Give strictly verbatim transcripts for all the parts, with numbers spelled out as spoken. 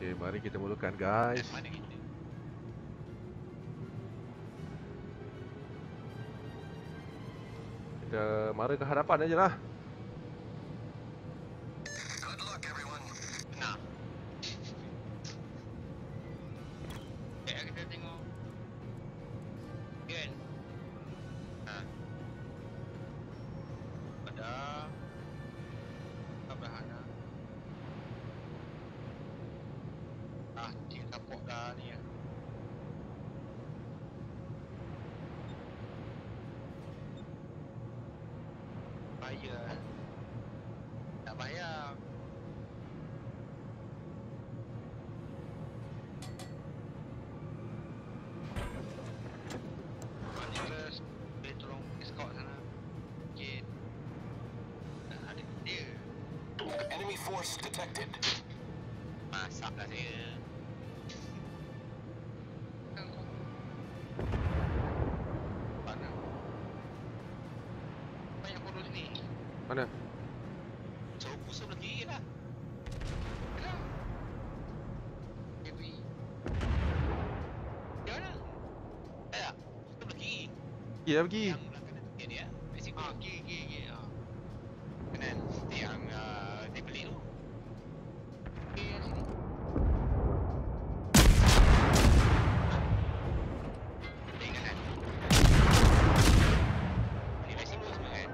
Okay, mari kita mulakan guys. Kita mara ke hadapan aja lah. Force detected. Masak lah saya. Mana? Banyak bodoh sini. Mana? Jauh pusat belah kiri lah. Kenapa? Dewi. Di mana? Tak. Pusat belah kiri. Ya, pergi. Yang belakang ada tukar dia. Ah, kiri, kiri, kiri. Kenan, tiang dia pelik tu. Okay, dari sini. Pelik kanan. Pelik dari sini semua kan?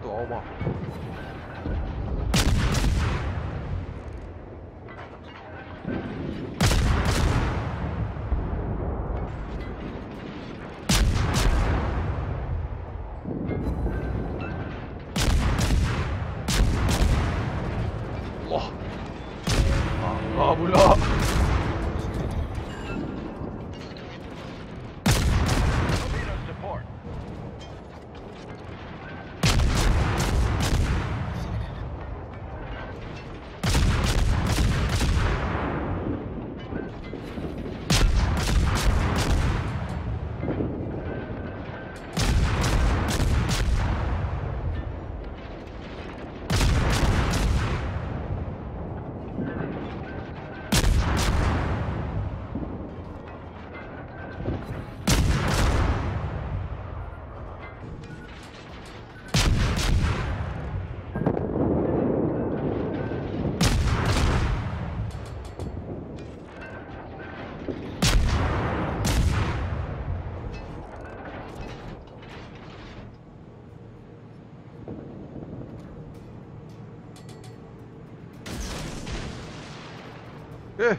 Itu Allah. Eh.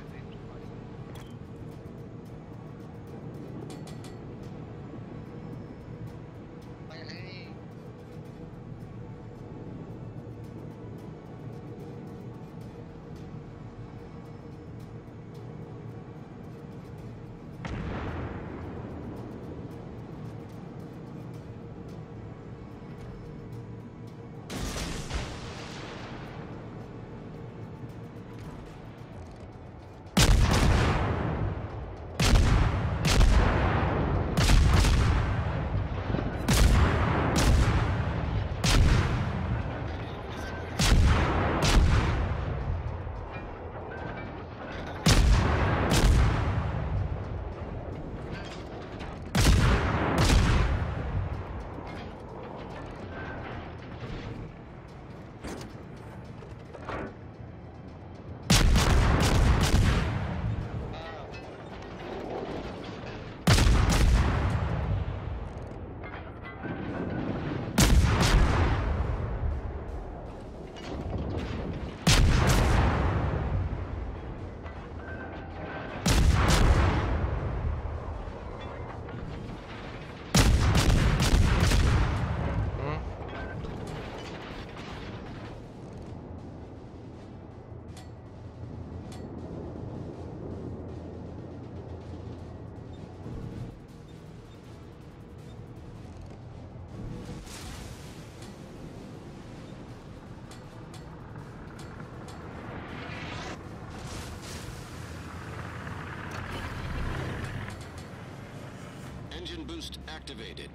Engine boost activated.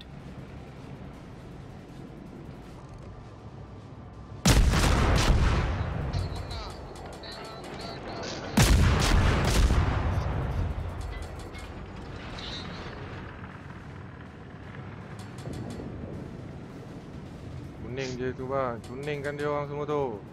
존닝 제주반 존닝 간디오 왕승호도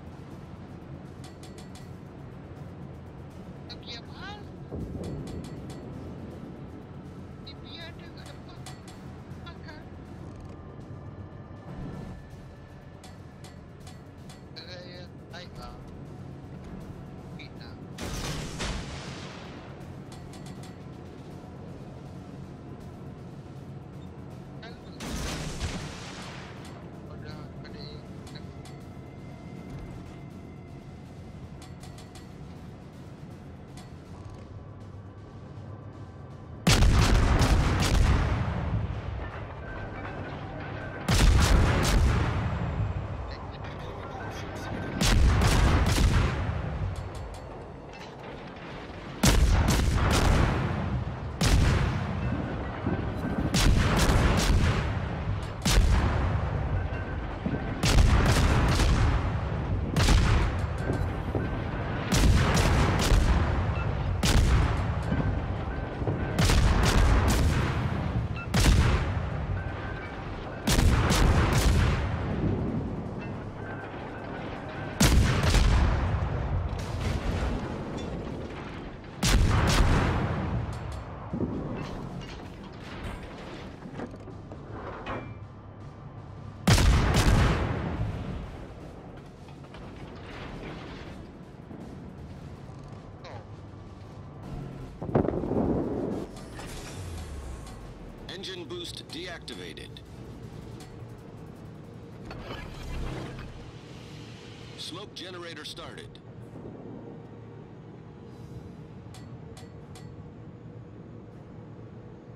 Engine boost deactivated. Smoke generator started.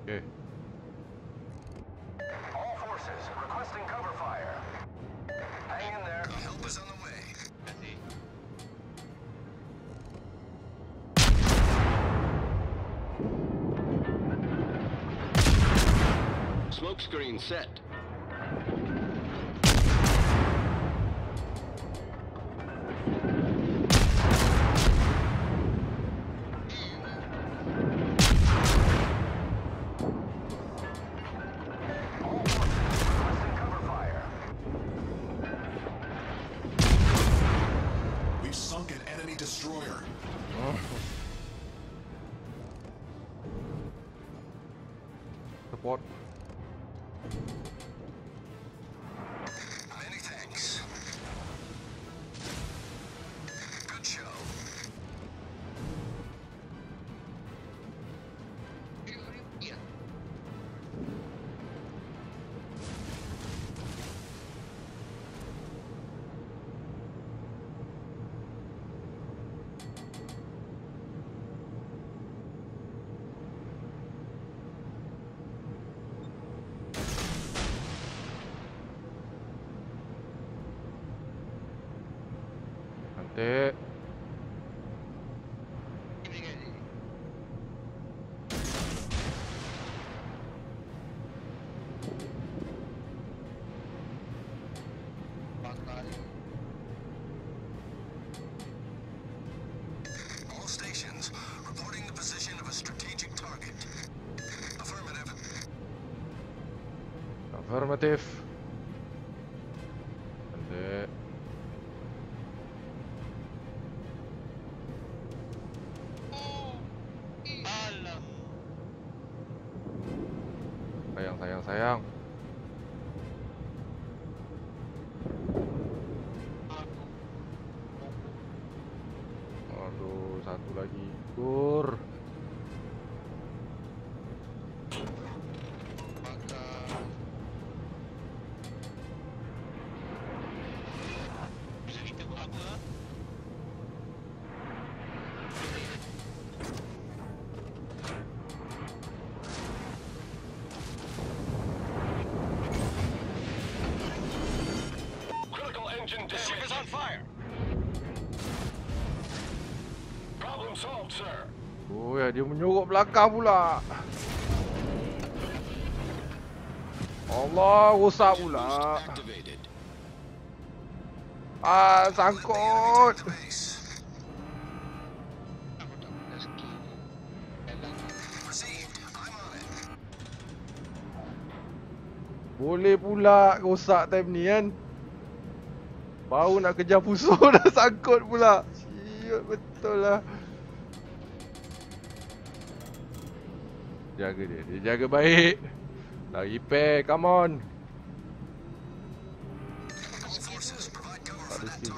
Okay. All forces requesting cover fire. Hang in there. Help is on the way. Smoke screen set. We've sunk an enemy destroyer. Oh. Support. Many thanks. Good show. Yeah. 네. Affirmative. Sayang, sayang, sayang. Aduh, satu lagi. Kur. The ship is on fire. Problem solved, sir. Oh ya, dia menyuruh belakang pula. Allahu Saula. Ah, sangkut. Boleh pula rosak time ni kan. Baru nak kejar pusuh dah sangkut pula. Siut betul lah. Jaga dia, dia jaga baik. Dah repair, come on. Tak ada skill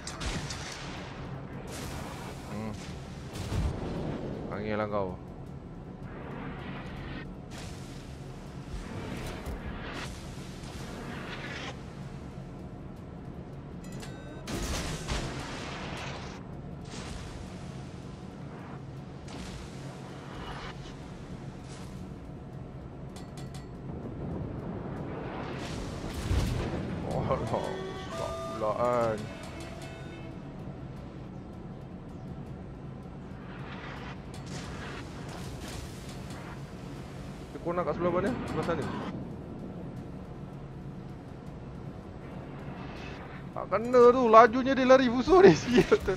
tu. Hmm. Panggil lah kau. Nak kat sebelah mana? Sebelah sana. Tak kena tu. Lajunya dia lari busuk ni. Sial tu.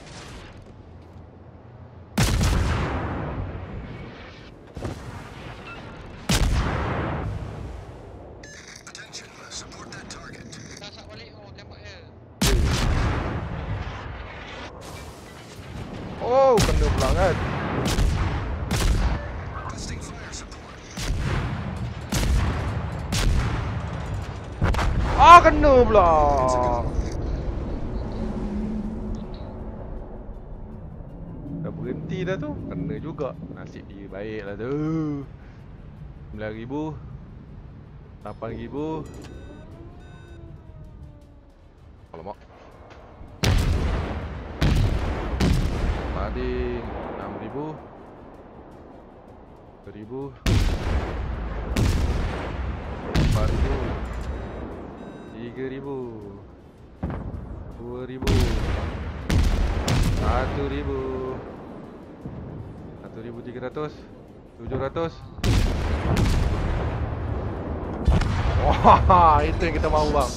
Oh, kena pula kan. Ah, kena pula. Dah berhenti dah tu. Kena juga. Nasib dia baik lah tu. sembilan ribu, lapan ribu. Alamak. Tadi enam ribu, dua ribu, empat ribu, tiga ribu, dua ribu, seribu, seribu tiga ratus, tujuh ratus. Wah, itu yang kita mahu bang.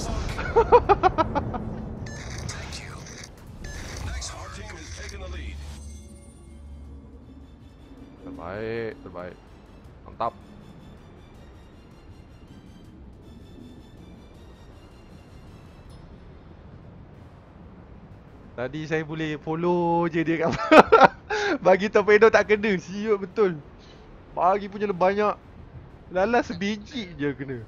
Terbaik, terbaik. Mantap. Tadi saya boleh follow je dia kat bagi torpedo tak kena. Siut betul. Bagi punya banyak. Lalas sebiji je kena.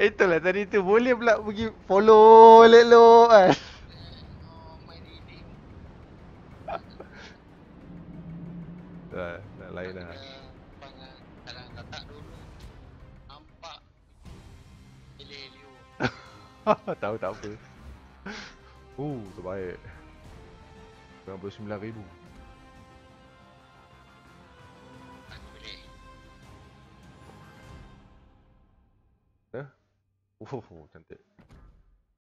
Itulah tadi tu. Boleh pula pergi follow elok-elok kan. Dah, dah lain dah. Kadang letak dulu. Nampak elio. Tahu tak apa. Uh, terbaik. sembilan puluh sembilan ribu. Hah? Oh, cantik.